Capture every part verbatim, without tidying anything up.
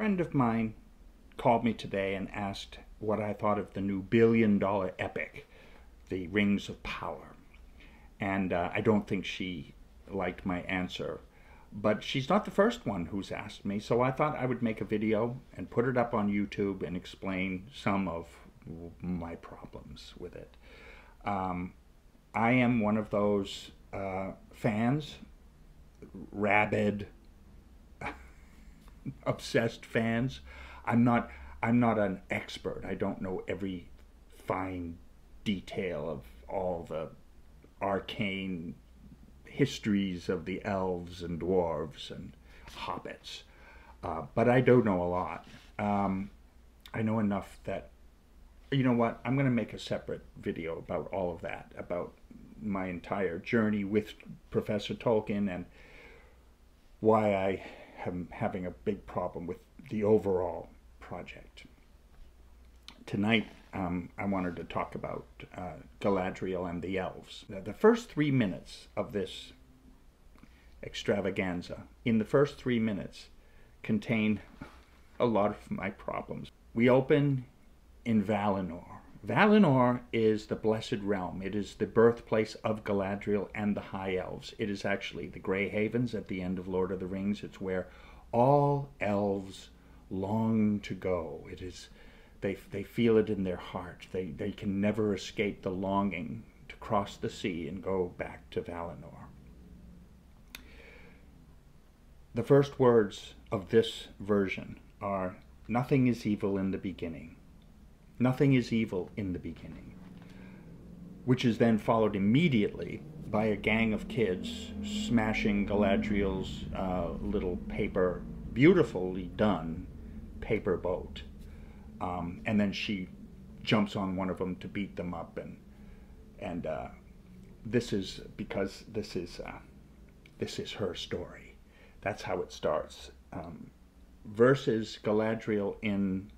A friend of mine called me today and asked what I thought of the new billion dollar epic, The Rings of Power. And uh, I don't think she liked my answer, but she's not the first one who's asked me, so I thought I would make a video and put it up on YouTube and explain some of my problems with it. Um, I am one of those uh, fans, rabid, obsessed fans. I'm not I'm not an expert. I don't know every fine detail of all the arcane histories of the elves and dwarves and hobbits, uh, but I do know a lot. Um, I know enough that, you know what, I'm going to make a separate video about all of that, about my entire journey with Professor Tolkien and why I I'm having a big problem with the overall project. Tonight, um, I wanted to talk about uh, Galadriel and the elves. Now, the first three minutes of this extravaganza, in the first three minutes, contain a lot of my problems. We open in Valinor. Valinor is the Blessed Realm. It is the birthplace of Galadriel and the High Elves. It is actually the Grey Havens at the end of Lord of the Rings. It's where all elves long to go. It is, they, they feel it in their heart. They, they can never escape the longing to cross the sea and go back to Valinor. The first words of this version are, "Nothing is evil in the beginning." Nothing is evil in the beginning, which is then followed immediately by a gang of kids smashing Galadriel's uh, little paper, beautifully done paper boat. Um, and then she jumps on one of them to beat them up. And and uh, this is because this is, uh, this is her story. That's how it starts. Um, versus Galadriel in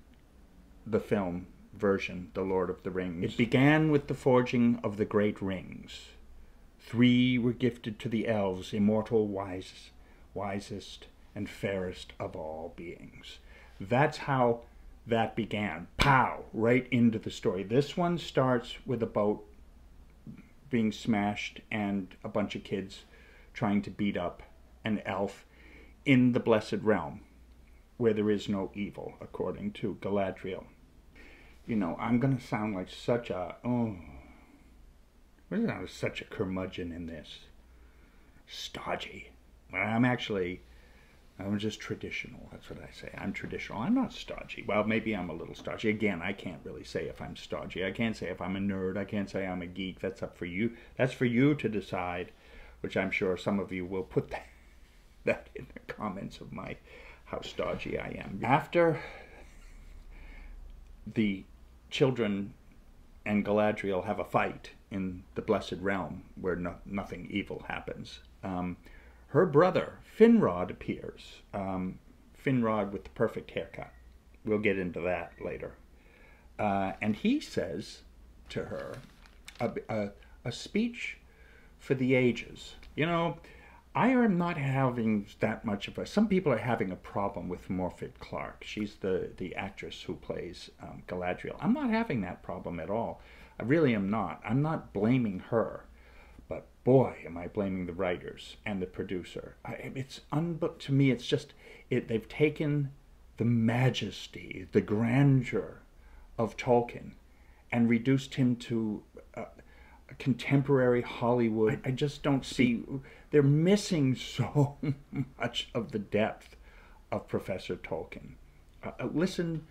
the film version, The Lord of the Rings. It began with the forging of the great rings. Three were gifted to the elves, immortal, wise, wisest, and fairest of all beings. That's how that began. Pow! Right into the story. This one starts with a boat being smashed and a bunch of kids trying to beat up an elf in the Blessed Realm, where there is no evil, according to Galadriel. You know, I'm going to sound like such a, oh, there's not such a curmudgeon in this. Stodgy. I'm actually, I'm just traditional. That's what I say. I'm traditional. I'm not stodgy. Well, maybe I'm a little stodgy. Again, I can't really say if I'm stodgy. I can't say if I'm a nerd. I can't say I'm a geek. That's up for you. That's for you to decide, which I'm sure some of you will put that, that in the comments of my, how stodgy I am. After the children and Galadriel have a fight in the Blessed Realm, where no, nothing evil happens. Um, her brother, Finrod, appears. Um, Finrod with the perfect haircut. We'll get into that later. Uh, and he says to her, a, a, a speech for the ages. You know, I am not having that much of a... Some people are having a problem with Morfitt Clark. She's the, the actress who plays um, Galadriel. I'm not having that problem at all. I really am not. I'm not blaming her. But boy, am I blaming the writers and the producer. I, it's un, to me, it's just... It, they've taken the majesty, the grandeur of Tolkien and reduced him to uh, contemporary Hollywood. I, I just don't see... They're missing so much of the depth of Professor Tolkien. Uh, listen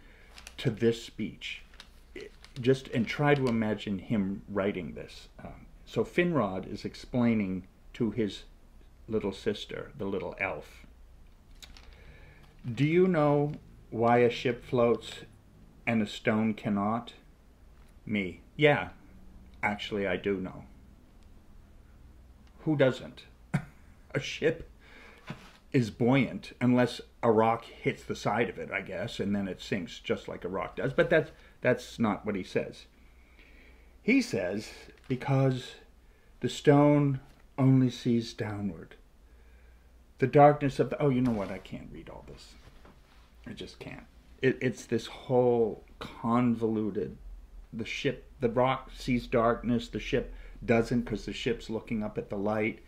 to this speech, it, just and try to imagine him writing this. Um, so Finrod is explaining to his little sister, the little elf, "Do you know why a ship floats and a stone cannot?" Me. "Yeah, actually I do know." Who doesn't? A ship is buoyant unless a rock hits the side of it, I guess, and then it sinks just like a rock does. But that's, that's not what he says. He says, "Because the stone only sees downward. The darkness of the..." Oh, you know what? I can't read all this. It just can't. It, it's this whole convoluted, the ship, the rock sees darkness, the ship doesn't because the ship's looking up at the light.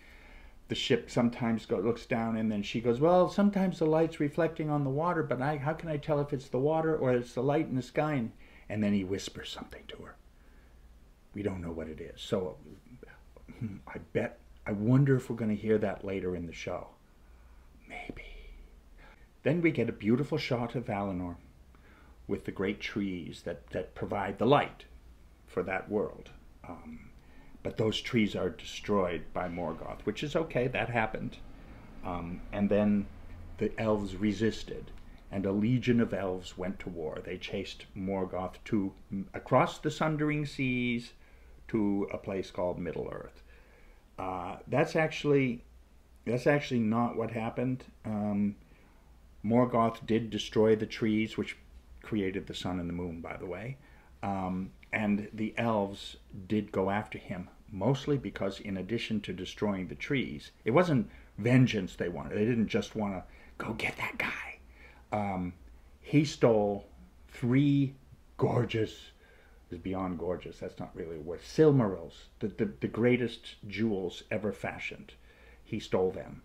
The ship sometimes go, looks down, and then she goes, well, sometimes the light's reflecting on the water, but I, how can I tell if it's the water or it's the light in the sky? And, and then he whispers something to her. We don't know what it is. So I bet, I wonder if we're going to hear that later in the show. Maybe. Then we get a beautiful shot of Valinor with the great trees that, that provide the light for that world. Um, but those trees are destroyed by Morgoth, which is okay, that happened. Um, and then the elves resisted, and a legion of elves went to war. They chased Morgoth to, across the Sundering Seas to a place called Middle-earth. Uh, that's actually, that's actually not what happened. Um, Morgoth did destroy the trees, which created the sun and the moon, by the way. Um, and the elves did go after him, mostly because in addition to destroying the trees, it wasn't vengeance they wanted. They didn't just want to go get that guy. Um, he stole three gorgeous, it's beyond gorgeous, that's not really a word, Silmarils, the, the, the greatest jewels ever fashioned. He stole them.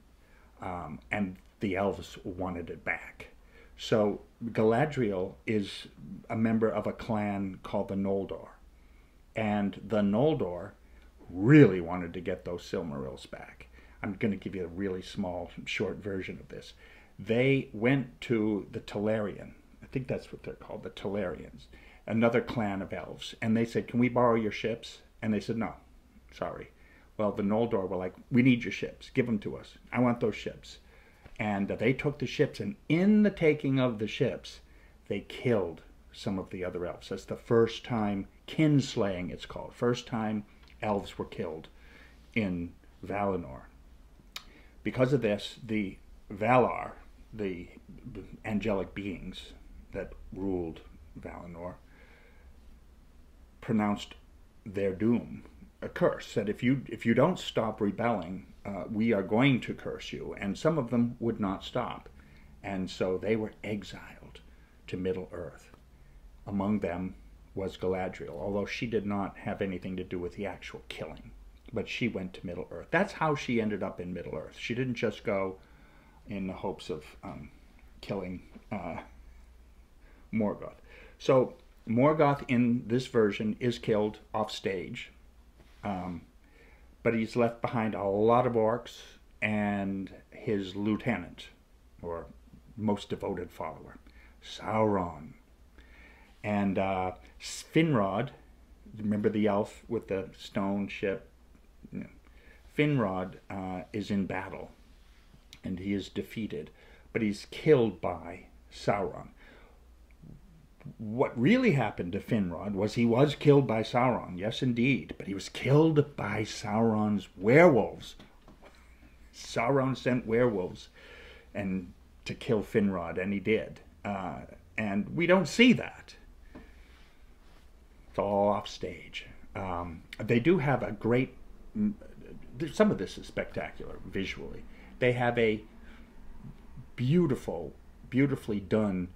Um, and the elves wanted it back. So Galadriel is a member of a clan called the Noldor. And the Noldor really wanted to get those Silmarils back. I'm going to give you a really small, short version of this. They went to the Telerian. I think that's what they're called, the Telerians. Another clan of elves. And they said, can we borrow your ships? And they said, no, sorry. Well, the Noldor were like, we need your ships. Give them to us. I want those ships. And they took the ships, and in the taking of the ships, they killed some of the other elves. That's the first time, kin slaying it's called, first time elves were killed in Valinor. Because of this, the Valar, the angelic beings that ruled Valinor, pronounced their doom, a curse, that if you, if you don't stop rebelling, Uh, we are going to curse you. And some of them would not stop. And so they were exiled to Middle-earth. Among them was Galadriel, although she did not have anything to do with the actual killing. But she went to Middle-earth. That's how she ended up in Middle-earth. She didn't just go in the hopes of um, killing uh, Morgoth. So Morgoth in this version is killed off stage. Um... But he's left behind a lot of orcs and his lieutenant, or most devoted follower, Sauron. And uh, Finrod, remember the elf with the stone ship? No. Finrod uh, is in battle, and he is defeated, but he's killed by Sauron. What really happened to Finrod was he was killed by Sauron, yes indeed, but he was killed by Sauron's werewolves. Sauron sent werewolves and to kill Finrod, and he did. Uh, and we don't see that. It's all off stage. Um, they do have a great, some of this is spectacular visually. They have a beautiful, beautifully done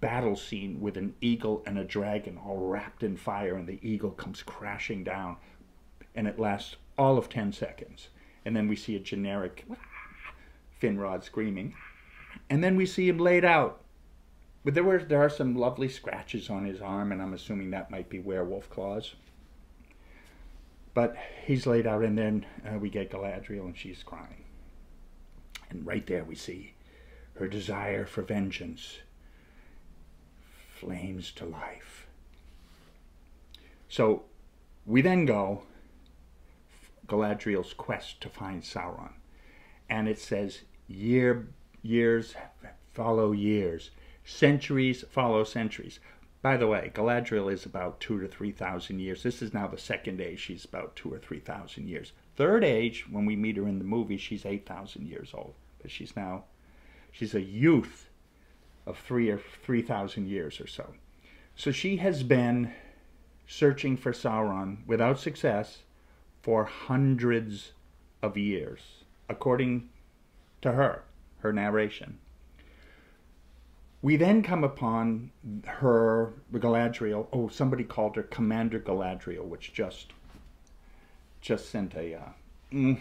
battle scene with an eagle and a dragon all wrapped in fire, and the eagle comes crashing down, and it lasts all of ten seconds, and then we see a generic Finrod screaming, and then we see him laid out. But there were there are some lovely scratches on his arm, and I'm assuming that might be werewolf claws, but he's laid out, and then uh, we get Galadriel, and she's crying, and right there we see her desire for vengeance flames to life. So we then go Galadriel's quest to find Sauron, and it says year years follow years, centuries follow centuries. By the way, Galadriel is about two to three thousand years. This is now the second age. She's about two or three thousand years. Third age, when we meet her in the movie, she's eight thousand years old. But she's now she's a youth of three or three thousand years or so. So she has been searching for Sauron without success for hundreds of years, according to her, her narration. We then come upon her, Galadriel. Oh, somebody called her Commander Galadriel, which just just sent a uh, mm,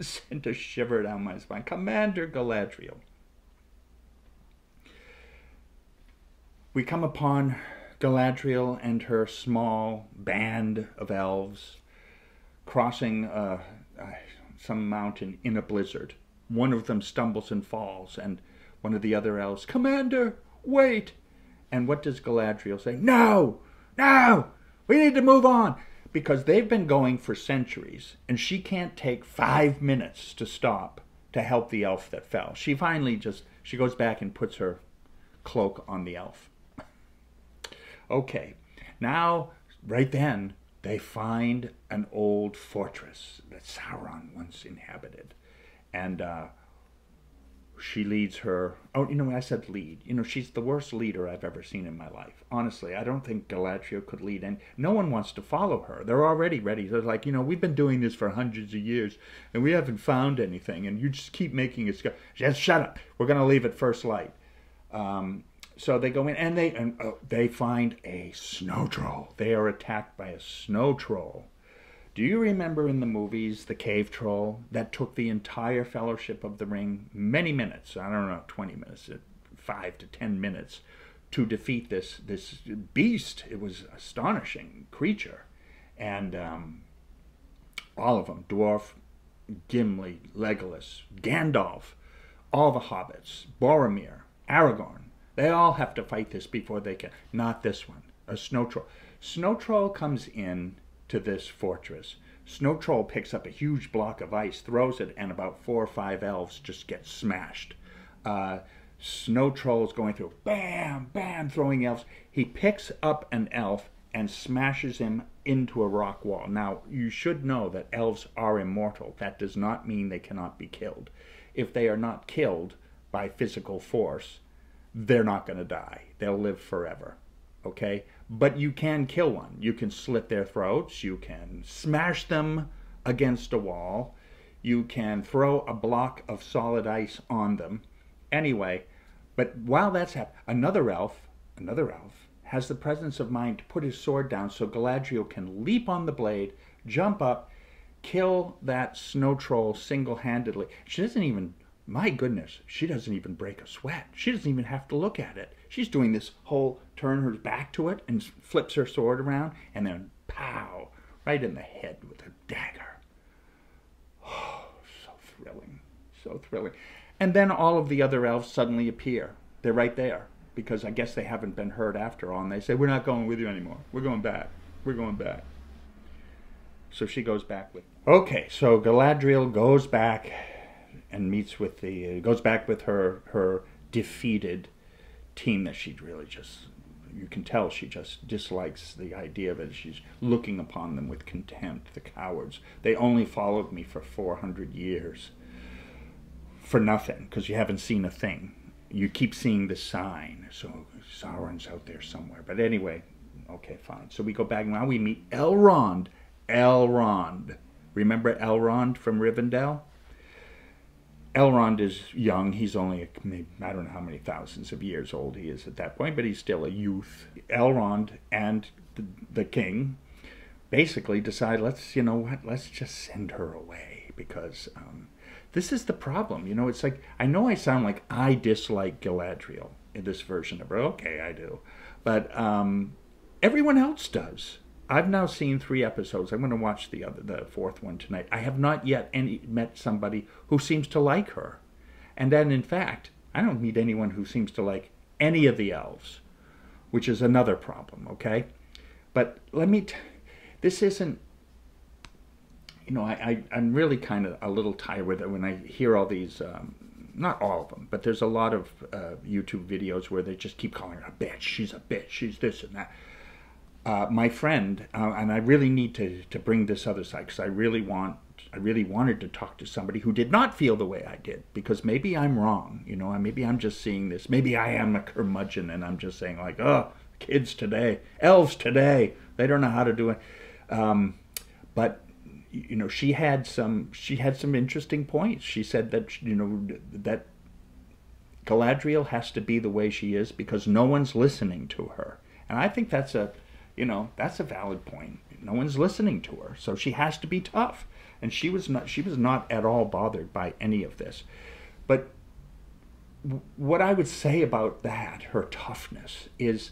sent a shiver down my spine. Commander Galadriel. We come upon Galadriel and her small band of elves crossing uh, uh, some mountain in a blizzard. One of them stumbles and falls, and one of the other elves, "Commander, wait!" And what does Galadriel say? "No! No! We need to move on!" Because they've been going for centuries, and she can't take five minutes to stop to help the elf that fell. She finally just, she goes back and puts her cloak on the elf. Okay, now, right then, they find an old fortress that Sauron once inhabited. And uh, she leads her... Oh, you know, when I said lead, you know, she's the worst leader I've ever seen in my life. Honestly, I don't think Galadriel could lead, and no one wants to follow her. They're already ready. They're like, you know, we've been doing this for hundreds of years, and we haven't found anything, and you just keep making us go, just shut up. We're going to leave at first light. Um... So they go in, and they and, oh, they find a snow troll. They are attacked by a snow troll. Do you remember in the movies, the cave troll, that took the entire Fellowship of the Ring many minutes, I don't know, twenty minutes, five to ten minutes, to defeat this, this beast? It was an astonishing creature. And um, all of them, Dwarf, Gimli, Legolas, Gandalf, all the hobbits, Boromir, Aragorn. They all have to fight this before they can. Not this one. A snow troll. Snow troll comes in to this fortress. Snow troll picks up a huge block of ice, throws it, and about four or five elves just get smashed. Uh, snow troll is going through, bam, bam, throwing elves. He picks up an elf and smashes him into a rock wall. Now, you should know that elves are immortal. That does not mean they cannot be killed. If they are not killed by physical force, they're not going to die. They'll live forever, okay? But you can kill one. You can slit their throats. You can smash them against a wall. You can throw a block of solid ice on them. Anyway, but while that's happening, another elf, another elf, has the presence of mind to put his sword down so Galadriel can leap on the blade, jump up, kill that snow troll single-handedly. She doesn't even... My goodness, she doesn't even break a sweat. She doesn't even have to look at it. She's doing this whole turn her back to it and flips her sword around and then pow, right in the head with a dagger. Oh, so thrilling, so thrilling. And then all of the other elves suddenly appear. They're right there because I guess they haven't been heard after all, and they say, "We're not going with you anymore. We're going back. We're going back." So she goes back with them. Okay, so Galadriel goes back and meets with the, goes back with her, her defeated team that she really just, you can tell she just dislikes the idea of it. She's looking upon them with contempt, the cowards. They only followed me for four hundred years for nothing, because you haven't seen a thing. You keep seeing the sign, so Sauron's out there somewhere. But anyway, okay, fine. So we go back, now we meet Elrond. Elrond. Remember Elrond from Rivendell? Elrond is young. He's only, I don't know how many thousands of years old he is at that point, but he's still a youth. Elrond and the, the king basically decide, let's, you know what, let's just send her away, because um, this is the problem. You know, it's like, I know I sound like I dislike Galadriel in this version of her. Okay, I do. But um, everyone else does. I've now seen three episodes. I'm going to watch the other, the fourth one tonight. I have not yet any, met somebody who seems to like her. And then, in fact, I don't meet anyone who seems to like any of the elves, which is another problem, okay? But let me... T this isn't... You know, I, I, I'm really kind of a little tired when I hear all these... Um, not all of them, but there's a lot of uh, YouTube videos where they just keep calling her a bitch. She's a bitch. She's this and that. Uh, my friend, uh, and I really need to, to bring this other side, because I really want, I really wanted to talk to somebody who did not feel the way I did, because maybe I'm wrong, you know, maybe I'm just seeing this, maybe I am a curmudgeon, and I'm just saying like, oh, kids today, elves today, they don't know how to do it, um, but, you know, she had some, she had some interesting points. She said that, you know, that Galadriel has to be the way she is because no one's listening to her. And I think that's a, you know, that's a valid point. No one's listening to her, so she has to be tough. And she was not, she was not at all bothered by any of this. But what I would say about that, her toughness, is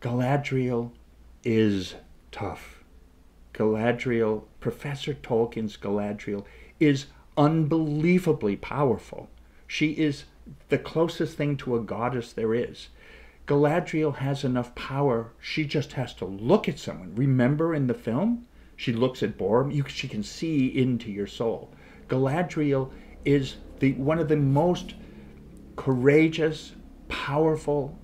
Galadriel is tough. Galadriel, Professor Tolkien's Galadriel, is unbelievably powerful. She is the closest thing to a goddess there is. Galadriel has enough power, she just has to look at someone. Remember in the film? She looks at Boromir. You, she can see into your soul. Galadriel is the one of the most courageous, powerful,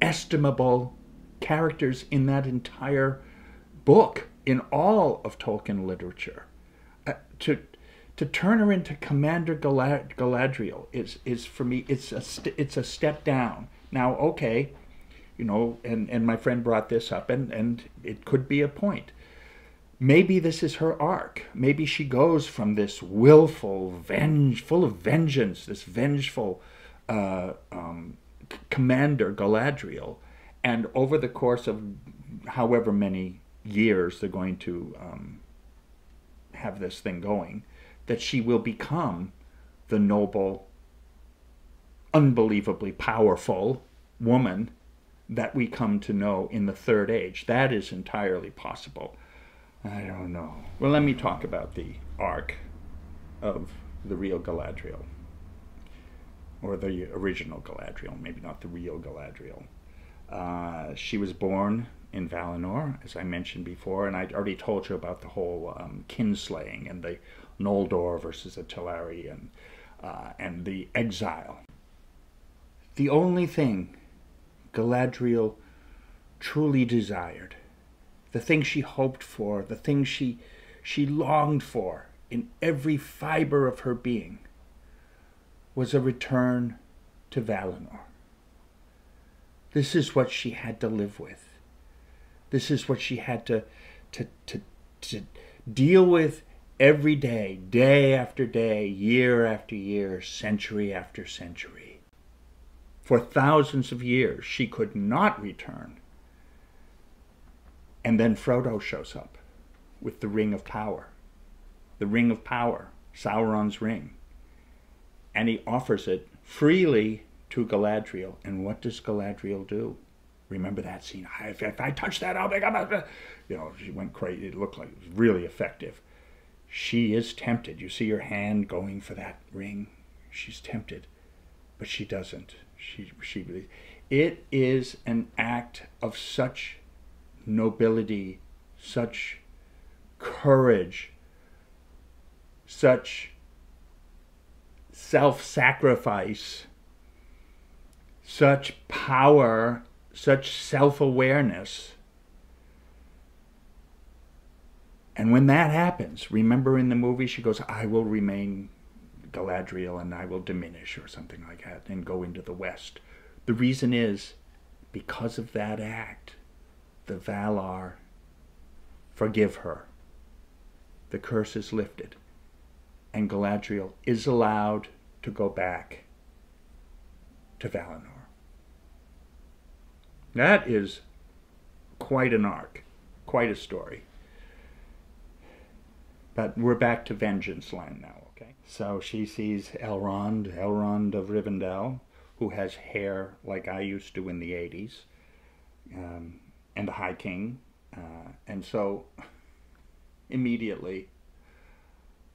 estimable characters in that entire book, in all of Tolkien literature. Uh, to to turn her into Commander Galad Galadriel is is for me it's a st it's a step down. Now, okay, you know, and and my friend brought this up, and and it could be a point. Maybe this is her arc. Maybe she goes from this willful, venge, full of vengeance, this vengeful uh, um, commander Galadriel, and over the course of however many years they're going to um, have this thing going, that she will become the noble, unbelievably powerful woman that we come to know in the Third Age. That is entirely possible. I don't know. Well, let me talk about the arc of the real Galadriel. Or the original Galadriel, maybe not the real Galadriel. Uh, she was born in Valinor, as I mentioned before, and I'd already told you about the whole um, kinslaying and the Noldor versus the Teleri and, uh, and the exile. The only thing Galadriel truly desired, the thing she hoped for, the thing she, she longed for in every fiber of her being, was a return to Valinor. This is what she had to live with. This is what she had to, to, to, to deal with every day, day after day, year after year, century after century. For thousands of years, she could not return. And then Frodo shows up with the Ring of Power. The Ring of Power, Sauron's ring. And he offers it freely to Galadriel. And what does Galadriel do? Remember that scene? If, if I touch that, I'll become a... You know, she went crazy. It looked like it was really effective. She is tempted. You see her hand going for that ring. She's tempted. But she doesn't. She, she, it is an act of such... nobility, such courage, such self-sacrifice, such power, such self-awareness. And when that happens, remember in the movie she goes, I will remain Galadriel and I will diminish, or something like that, and go into the West. The reason is because of that act. The Valar forgive her. The curse is lifted. And Galadriel is allowed to go back to Valinor. That is quite an arc. Quite a story. But we're back to vengeance land now, okay? So she sees Elrond, Elrond of Rivendell, who has hair like I used to in the eighties. Um... and the High King, uh, and so immediately,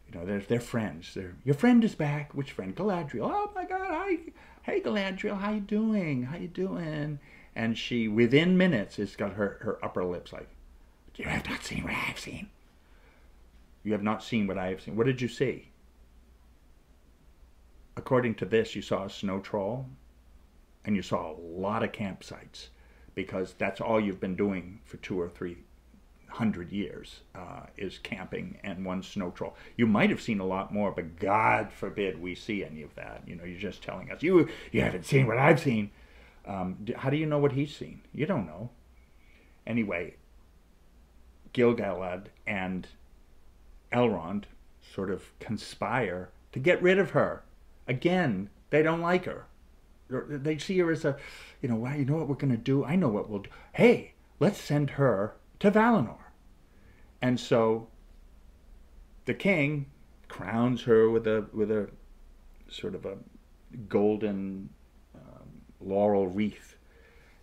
you know, they're, they're friends. They're, your friend is back. Which friend? Galadriel. Oh my God, hi, hey Galadriel, how you doing? How you doing? And she, within minutes, has got her, her upper lips like, you have not seen what I have seen. You have not seen what I have seen. What did you see? According to this, you saw a snow troll, and you saw a lot of campsites, because that's all you've been doing for two or three hundred years, uh, is camping and one snow troll. You might have seen a lot more, but God forbid we see any of that. You know, you're just telling us, you, you haven't seen what I've seen. Um, how do you know what he's seen? You don't know. Anyway, Gil-Galad and Elrond sort of conspire to get rid of her. Again, they don't like her. they see her as a, you know, well, you know what we're going to do? I know what we'll do. Hey, let's send her to Valinor. And so the king crowns her with a, with a sort of a golden um, laurel wreath,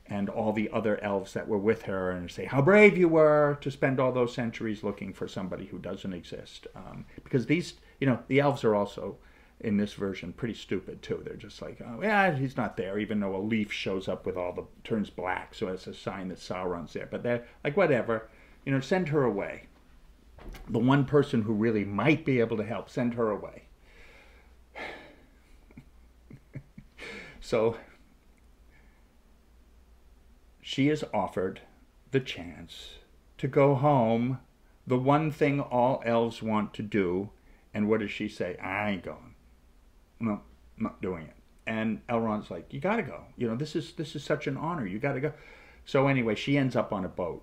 and all the other elves that were with her, and say how brave you were to spend all those centuries looking for somebody who doesn't exist. Um, because these, you know, the elves are also, in this version, pretty stupid too. They're just like, oh, yeah, he's not there, even though a leaf shows up with all the, turns black, so it's a sign that Sauron's there. But they're like, whatever, you know, send her away. The one person who really might be able to help, send her away. So she is offered the chance to go home, the one thing all elves want to do. And what does she say? I ain't going. No, I'm not doing it. And Elrond's like, you got to go. You know, this is, this is such an honor. You got to go. So anyway, she ends up on a boat.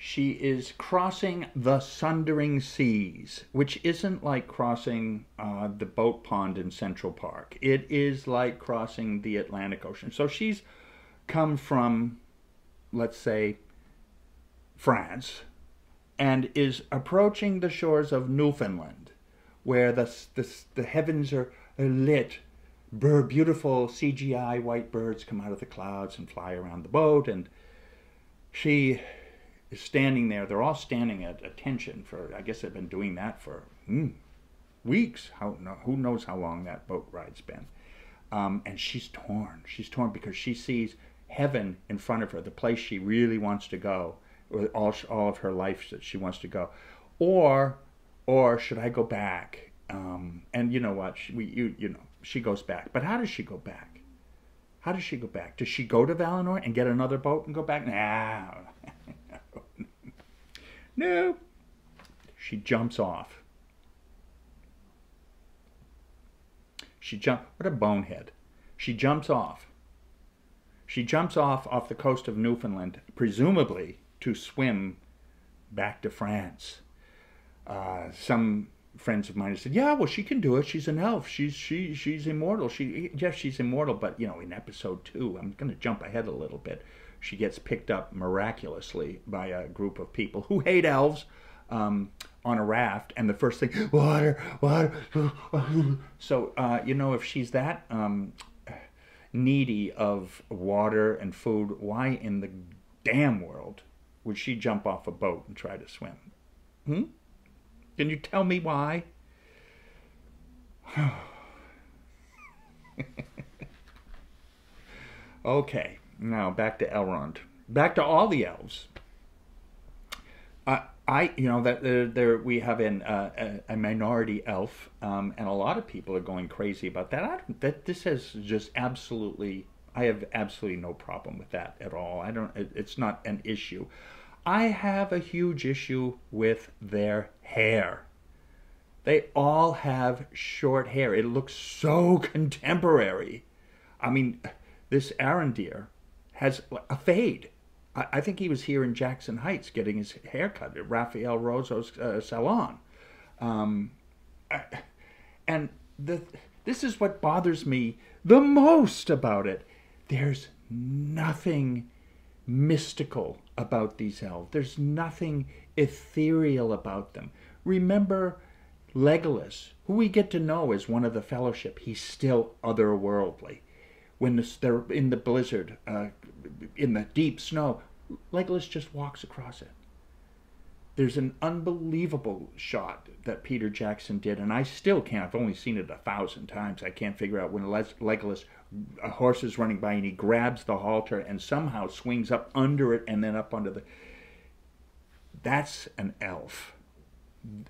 She is crossing the Sundering Seas, which isn't like crossing uh, the boat pond in Central Park. It is like crossing the Atlantic Ocean. So she's come from, let's say, France, and is approaching the shores of Newfoundland, where the, the, the heavens are lit. Bird, beautiful C G I white birds come out of the clouds and fly around the boat, and she is standing there. They're all standing at attention for, I guess they've been doing that for hmm, weeks. How, no, who knows how long that boat ride's been. Um, and she's torn. She's torn because she sees heaven in front of her, the place she really wants to go, with all, all of her life that she wants to go. Or, or should I go back? Um, and you know what, she, we, you, you know, she goes back. But how does she go back? How does she go back? Does she go to Valinor and get another boat and go back? Nah. No. She jumps off. She jump. What a bonehead. She jumps off. She jumps off off the coast of Newfoundland, presumably to swim back to France. Uh, some friends of mine said, "Yeah, well, she can do it. She's an elf. She's she she's immortal. She yes, she's immortal." But you know, in episode two, I'm going to jump ahead a little bit. She gets picked up miraculously by a group of people who hate elves um, on a raft. And the first thing, water, water. So, uh, you know, if she's that um, needy of water and food, why in the damn world would she jump off a boat and try to swim? Hmm? Can you tell me why? Okay. Now, back to Elrond. Back to all the elves. Uh, I, you know, that there, there we have an, uh, a, a minority elf, um, and a lot of people are going crazy about that. I don't, that this is just absolutely, I have absolutely no problem with that at all. I don't, it, it's not an issue. I have a huge issue with their hair. They all have short hair. It looks so contemporary. I mean, this Arondir has a fade. I, I think he was here in Jackson Heights getting his hair cut at Raphael Roso's uh, salon. Um, I, and the, this is what bothers me the most about it. There's nothing mystical about these elves. There's nothing ethereal about them. Remember Legolas, who we get to know as one of the Fellowship. He's still otherworldly. When the, they're in the blizzard, uh, in the deep snow, Legolas just walks across it. There's an unbelievable shot that Peter Jackson did, and I still can't, I've only seen it a thousand times, I can't figure out when Legolas, a horse is running by and he grabs the halter and somehow swings up under it and then up under the... That's an elf.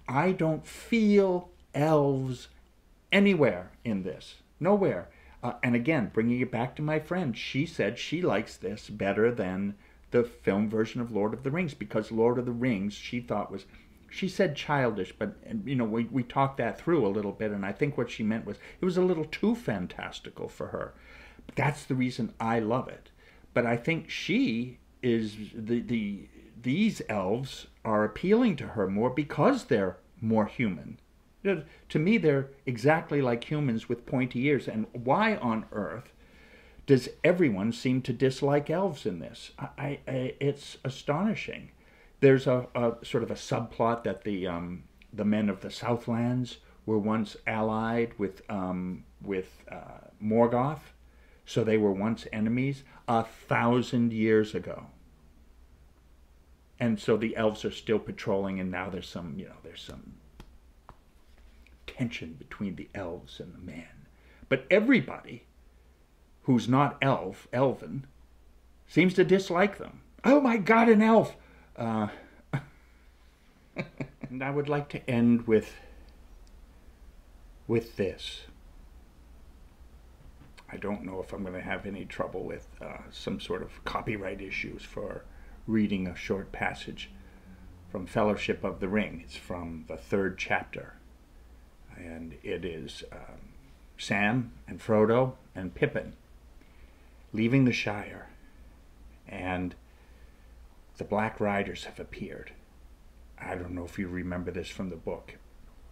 I don't feel elves anywhere in this, nowhere. Uh, and again, bringing it back to my friend, she said she likes this better than the film version of Lord of the Rings, because Lord of the Rings, she thought was, she said childish, but, you know, we, we talked that through a little bit, and I think what she meant was it was a little too fantastical for her. That's the reason I love it. But I think she is, the, the these elves are appealing to her more because they're more human You know, to me, they're exactly like humans with pointy ears. And why on earth does everyone seem to dislike elves in this? I, I, it's astonishing. There's a, a sort of a subplot that the um, the men of the Southlands were once allied with um, with uh, Morgoth, so they were once enemies a thousand years ago. And so the elves are still patrolling, and now there's some, you know, there's some tension between the elves and the man. But everybody who's not elf, elven, seems to dislike them. Oh my God, an elf! Uh, and I would like to end with, with this. I don't know if I'm going to have any trouble with uh, some sort of copyright issues for reading a short passage from Fellowship of the Ring. It's from the third chapter. And it is um, Sam and Frodo and Pippin leaving the Shire, and the Black Riders have appeared. I don't know if you remember this from the book.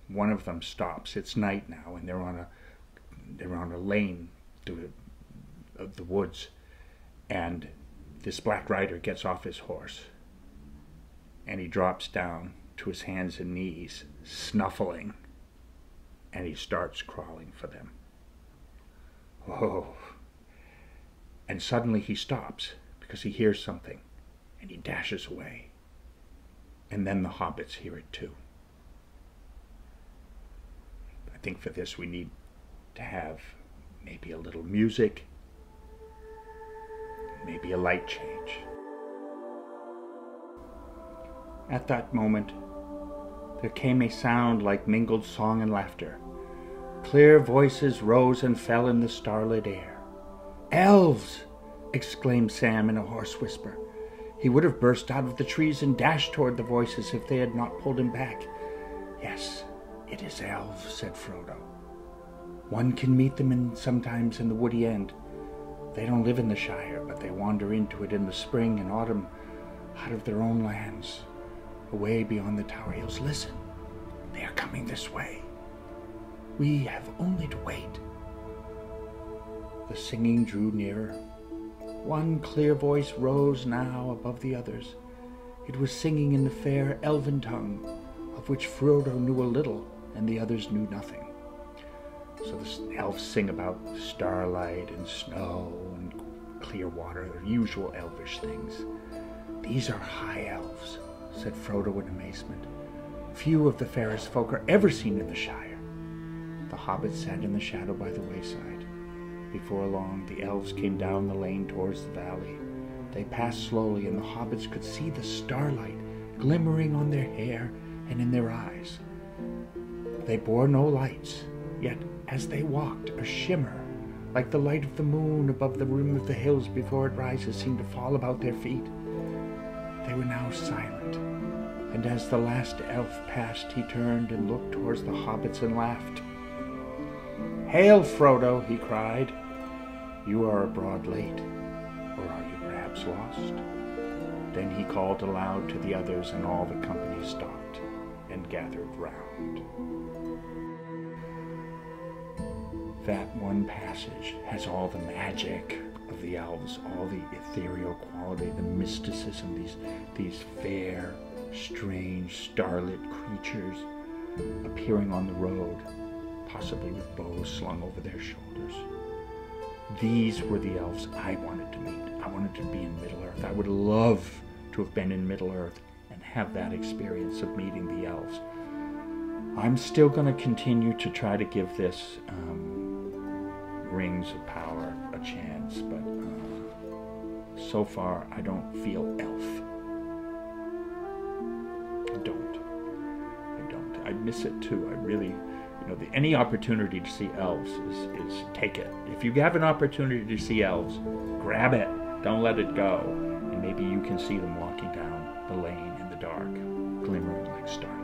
One of them stops. It's night now, and they're on a they're on a lane through the, of the woods, and this Black Rider gets off his horse, and he drops down to his hands and knees, snuffling. And he starts crawling for them. Oh. And suddenly he stops because he hears something, and he dashes away. And then the hobbits hear it too. I think for this we need to have maybe a little music, maybe a light change. At that moment, there came a sound like mingled song and laughter. Clear voices rose and fell in the starlit air. "Elves!" exclaimed Sam in a hoarse whisper. He would have burst out of the trees and dashed toward the voices if they had not pulled him back. "Yes, it is elves," said Frodo. "One can meet them in, sometimes in the woody end. They don't live in the Shire, but they wander into it in the spring and autumn, out of their own lands. Away beyond the Tower Hills. Listen, they are coming this way. We have only to wait." The singing drew nearer. One clear voice rose now above the others. It was singing in the fair elven tongue, of which Frodo knew a little, and the others knew nothing. So the elves sing about starlight and snow and clear water, their usual elvish things. "These are high elves," said Frodo in amazement. "Few of the fairest folk are ever seen in the Shire." The hobbits sat in the shadow by the wayside. Before long, the elves came down the lane towards the valley. They passed slowly, and the hobbits could see the starlight glimmering on their hair and in their eyes. They bore no lights, yet as they walked, a shimmer, like the light of the moon above the rim of the hills before it rises, seemed to fall about their feet. They were now silent, and as the last elf passed, he turned and looked towards the hobbits and laughed. "Hail, Frodo," he cried. "You are abroad late, or are you perhaps lost?" Then he called aloud to the others, and all the company stopped and gathered round. That one passage has all the magic of the elves, all the ethereal quality, the mysticism, these, these fair, strange, starlit creatures appearing on the road, possibly with bows slung over their shoulders. These were the elves I wanted to meet. I wanted to be in Middle-earth. I would love to have been in Middle-earth and have that experience of meeting the elves. I'm still going to continue to try to give this um, Rings of Power a chance, but uh, so far I don't feel elf. I don't. I don't. I miss it too. I really, you know, the, any opportunity to see elves is, is take it. If you have an opportunity to see elves, grab it. Don't let it go. And maybe you can see them walking down the lane in the dark, glimmering like stars.